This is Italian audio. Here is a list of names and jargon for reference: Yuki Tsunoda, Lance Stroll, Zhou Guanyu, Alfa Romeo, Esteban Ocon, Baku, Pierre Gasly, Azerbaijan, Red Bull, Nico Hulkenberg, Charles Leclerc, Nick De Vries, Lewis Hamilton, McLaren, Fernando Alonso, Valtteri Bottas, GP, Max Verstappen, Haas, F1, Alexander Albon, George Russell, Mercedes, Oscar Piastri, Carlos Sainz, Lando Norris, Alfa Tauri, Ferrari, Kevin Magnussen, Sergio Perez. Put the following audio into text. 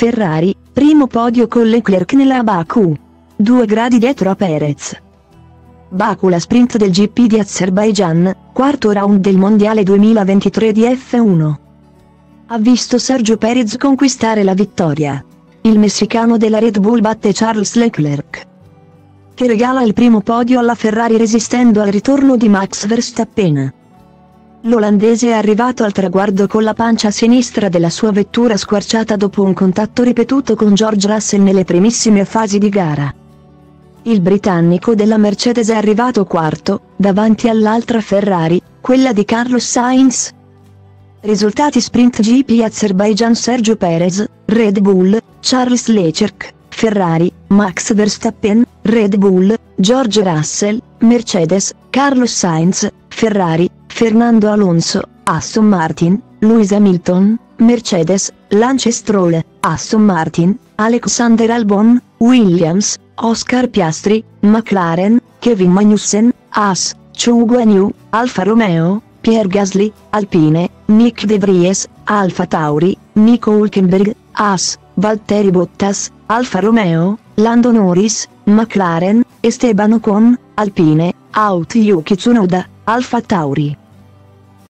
Ferrari, primo podio con Leclerc nella Baku. 2 gradi dietro a Perez. Baku, la sprint del GP di Azerbaijan, quarto round del mondiale 2023 di F1. Ha visto Sergio Perez conquistare la vittoria. Il messicano della Red Bull batte Charles Leclerc, che regala il primo podio alla Ferrari resistendo al ritorno di Max Verstappen. L'olandese è arrivato al traguardo con la pancia sinistra della sua vettura squarciata dopo un contatto ripetuto con George Russell nelle primissime fasi di gara. Il britannico della Mercedes è arrivato quarto, davanti all'altra Ferrari, quella di Carlos Sainz. Risultati sprint GP Azerbaijan: Sergio Perez, Red Bull; Charles Leclerc, Ferrari; Max Verstappen, Red Bull; George Russell, Mercedes; Carlos Sainz, Ferrari; Fernando Alonso, Aston Martin; Lewis Hamilton, Mercedes; Lance Stroll, Aston Martin; Alexander Albon, Williams; Oscar Piastri, McLaren; Kevin Magnussen, Haas; Zhou Guanyu, Alfa Romeo; Pierre Gasly, Alpine; Nick De Vries, Alfa Tauri; Nico Hulkenberg, Haas; Valtteri Bottas, Alfa Romeo; Lando Norris, McLaren; Esteban Ocon, Alpine; Yuki Tsunoda, Alfa Tauri.